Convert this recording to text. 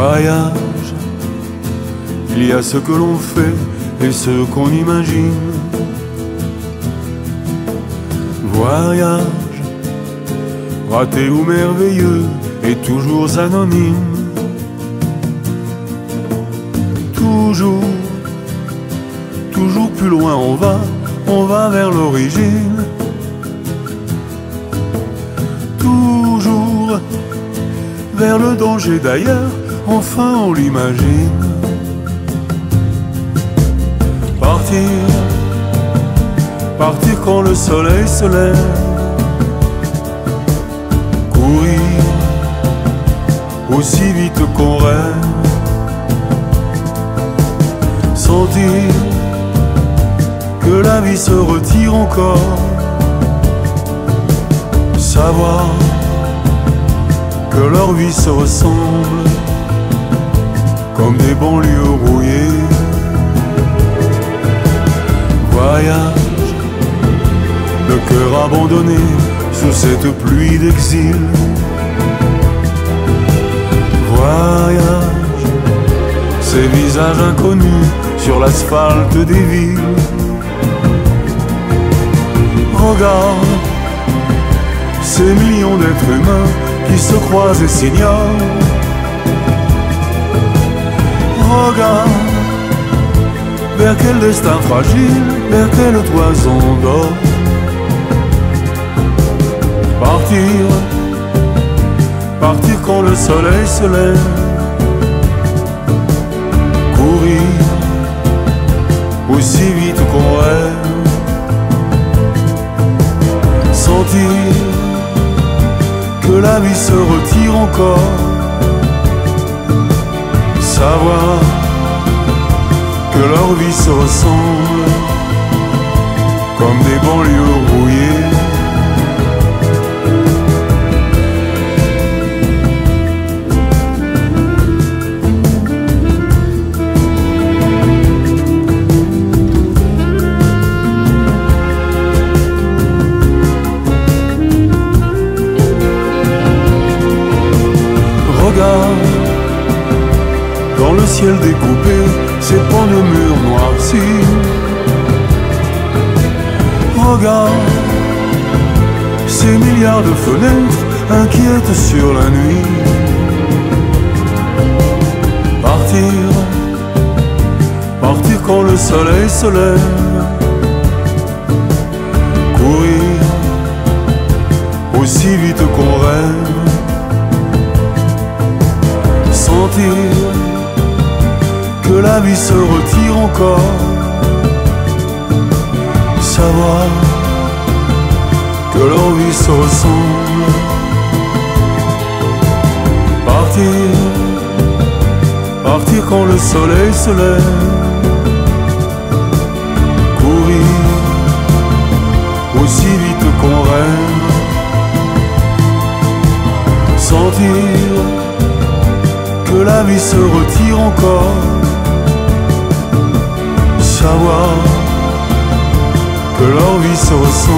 voyage, il y a ce que l'on fait et ce qu'on imagine. Voyage, raté ou merveilleux et toujours anonyme. Toujours, toujours plus loin on va vers l'origine. Toujours vers le danger d'ailleurs, enfin on l'imagine. Partir, partir quand le soleil se lève. Courir, aussi vite qu'on rêve. Sentir que la vie se retire encore. Savoir que leur vie se ressemble comme des banlieues rouillées. Voyage, le cœur abandonné sous cette pluie d'exil. Voyage, ces visages inconnus sur l'asphalte des villes. Regarde, ces millions d'êtres humains qui se croisent et s'ignorent. Regarde, vers quel destin fragile, vers quel toison d'or. Partir, partir quand le soleil se lève. Courir, aussi vite qu'on rêve. Sentir que la vie se retire encore. Savoir que leur vie se ressemble comme des banlieues rouillées. Dans le ciel découpé, ses pans de murs noircis. Regarde, ces milliards de fenêtres inquiètes sur la nuit. Partir, partir quand le soleil se lève. Courir, aussi vite qu'on rêve. Sentir que la vie se retire encore. Savoir que leur vie se ressemble. Partir, partir quand le soleil se lève. Courir, aussi vite qu'on rêve. Sentir que la vie se retire encore. Savoir que leur vie se ressemble.